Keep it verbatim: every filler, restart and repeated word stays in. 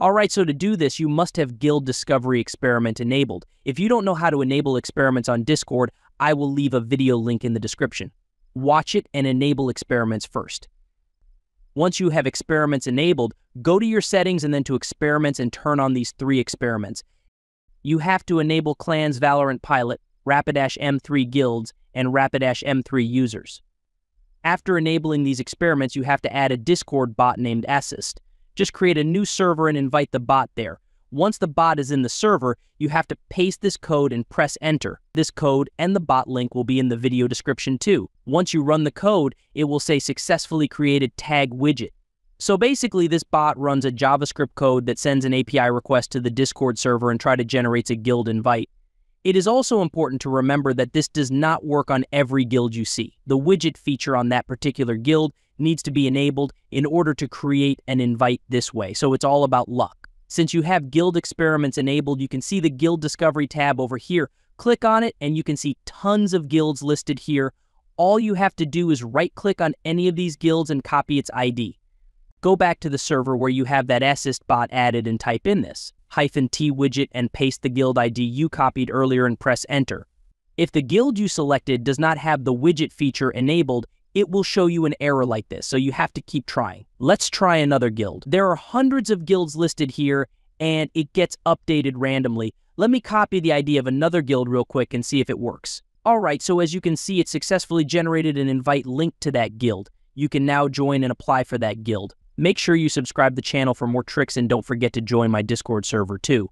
Alright, so to do this, you must have Guild Discovery Experiment enabled. If you don't know how to enable experiments on Discord, I will leave a video link in the description. Watch it and enable experiments first. Once you have experiments enabled, go to your settings and then to experiments and turn on these three experiments. You have to enable Clans Valorant Pilot, Rapidash M three Guilds, and Rapidash M three Users. After enabling these experiments, you have to add a Discord bot named Assyst. Just create a new server and invite the bot there. Once the bot is in the server, you have to paste this code and press enter. This code and the bot link will be in the video description too. Once you run the code, it will say successfully created tag widget. So basically this bot runs a JavaScript code that sends an A P I request to the Discord server and try to generate a guild invite. It is also important to remember that this does not work on every guild you see. The widget feature on that particular guild needs to be enabled in order to create an invite this way, so it's all about luck. Since you have guild experiments enabled, you can see the guild discovery tab over here. Click on it and you can see tons of guilds listed here. All you have to do is right-click on any of these guilds and copy its I D. Go back to the server where you have that Assyst bot added and type in this hyphen T widget and paste the guild I D you copied earlier and press enter. If the guild you selected does not have the widget feature enabled, it will show you an error like this, so you have to keep trying. Let's try another guild. There are hundreds of guilds listed here, and it gets updated randomly. Let me copy the I D of another guild real quick and see if it works. Alright, so as you can see, it successfully generated an invite link to that guild. You can now join and apply for that guild. Make sure you subscribe to the channel for more tricks and don't forget to join my Discord server too.